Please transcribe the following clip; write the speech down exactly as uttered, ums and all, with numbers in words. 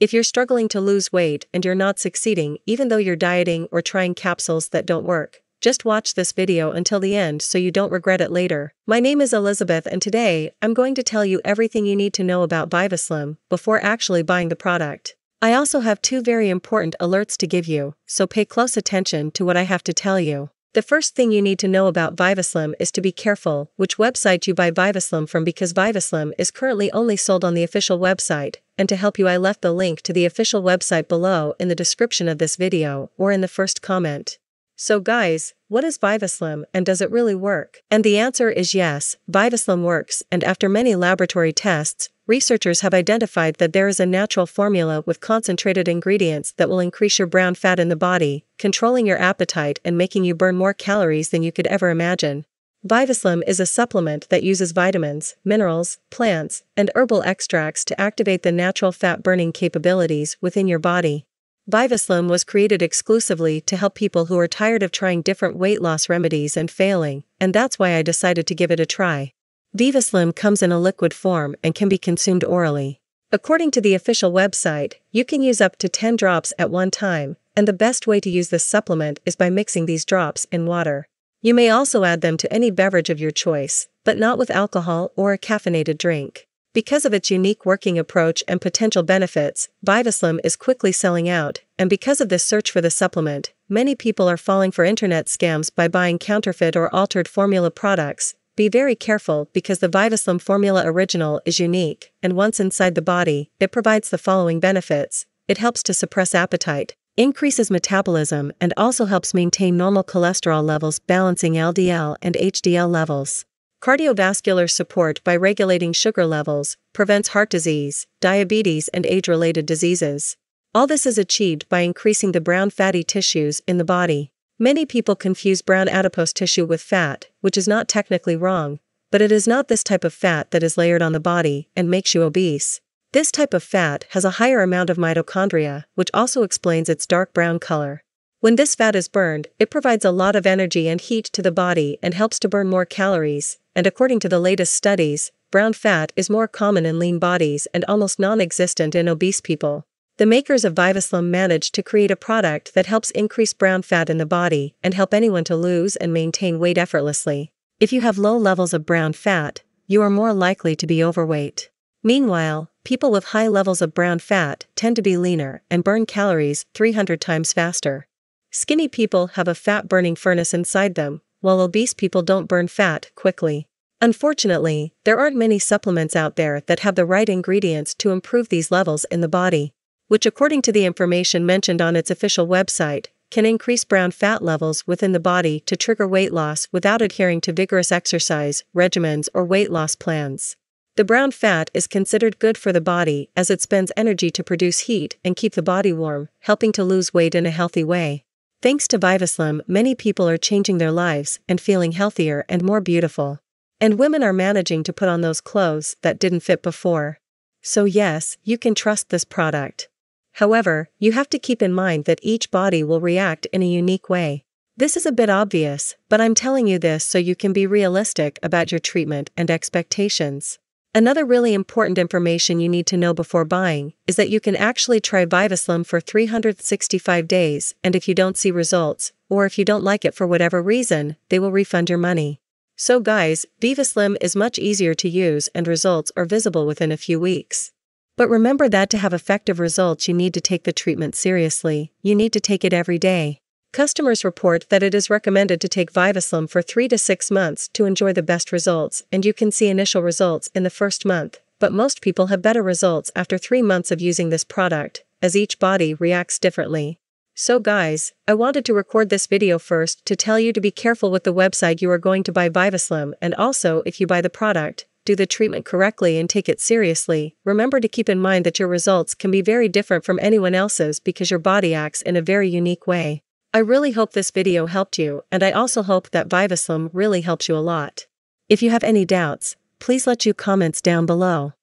If you're struggling to lose weight and you're not succeeding even though you're dieting or trying capsules that don't work, just watch this video until the end so you don't regret it later. My name is Elizabeth and today, I'm going to tell you everything you need to know about VivaSlim before actually buying the product. I also have two very important alerts to give you, so pay close attention to what I have to tell you. The first thing you need to know about VivaSlim is to be careful which website you buy VivaSlim from, because VivaSlim is currently only sold on the official website, and to help you I left the link to the official website below in the description of this video or in the first comment. So guys, what is VivaSlim and does it really work? And the answer is yes, VivaSlim works, and after many laboratory tests, researchers have identified that there is a natural formula with concentrated ingredients that will increase your brown fat in the body, controlling your appetite and making you burn more calories than you could ever imagine. VivaSlim is a supplement that uses vitamins, minerals, plants, and herbal extracts to activate the natural fat-burning capabilities within your body. VivaSlim was created exclusively to help people who are tired of trying different weight loss remedies and failing, and that's why I decided to give it a try. VivaSlim comes in a liquid form and can be consumed orally. According to the official website, you can use up to ten drops at one time, and the best way to use this supplement is by mixing these drops in water. You may also add them to any beverage of your choice, but not with alcohol or a caffeinated drink. Because of its unique working approach and potential benefits, VivaSlim is quickly selling out, and because of this search for the supplement, many people are falling for internet scams by buying counterfeit or altered formula products. Be very careful because the VivaSlim formula original is unique, and once inside the body, it provides the following benefits. It helps to suppress appetite, increases metabolism, and also helps maintain normal cholesterol levels, balancing L D L and H D L levels. Cardiovascular support by regulating sugar levels, prevents heart disease, diabetes and age-related diseases. All this is achieved by increasing the brown fatty tissues in the body. Many people confuse brown adipose tissue with fat, which is not technically wrong, but it is not this type of fat that is layered on the body and makes you obese. This type of fat has a higher amount of mitochondria, which also explains its dark brown color. When this fat is burned, it provides a lot of energy and heat to the body and helps to burn more calories, and according to the latest studies, brown fat is more common in lean bodies and almost non-existent in obese people. The makers of VivaSlim managed to create a product that helps increase brown fat in the body and help anyone to lose and maintain weight effortlessly. If you have low levels of brown fat, you are more likely to be overweight. Meanwhile, people with high levels of brown fat tend to be leaner and burn calories three hundred times faster. Skinny people have a fat-burning furnace inside them, while obese people don't burn fat quickly. Unfortunately, there aren't many supplements out there that have the right ingredients to improve these levels in the body, which according to the information mentioned on its official website, can increase brown fat levels within the body to trigger weight loss without adhering to vigorous exercise, regimens or weight loss plans. The brown fat is considered good for the body as it spends energy to produce heat and keep the body warm, helping to lose weight in a healthy way. Thanks to VivaSlim, many people are changing their lives and feeling healthier and more beautiful. And women are managing to put on those clothes that didn't fit before. So yes, you can trust this product. However, you have to keep in mind that each body will react in a unique way. This is a bit obvious, but I'm telling you this so you can be realistic about your treatment and expectations. Another really important information you need to know before buying is that you can actually try VivaSlim for three hundred sixty-five days, and if you don't see results, or if you don't like it for whatever reason, they will refund your money. So guys, VivaSlim is much easier to use and results are visible within a few weeks. But remember that to have effective results you need to take the treatment seriously, you need to take it every day. Customers report that it is recommended to take VivaSlim for three to six months to enjoy the best results, and you can see initial results in the first month, but most people have better results after three months of using this product, as each body reacts differently. So guys, I wanted to record this video first to tell you to be careful with the website you are going to buy VivaSlim, and also if you buy the product, do the treatment correctly and take it seriously. Remember to keep in mind that your results can be very different from anyone else's because your body acts in a very unique way. I really hope this video helped you, and I also hope that VivaSlim really helps you a lot. If you have any doubts, please let your comments down below.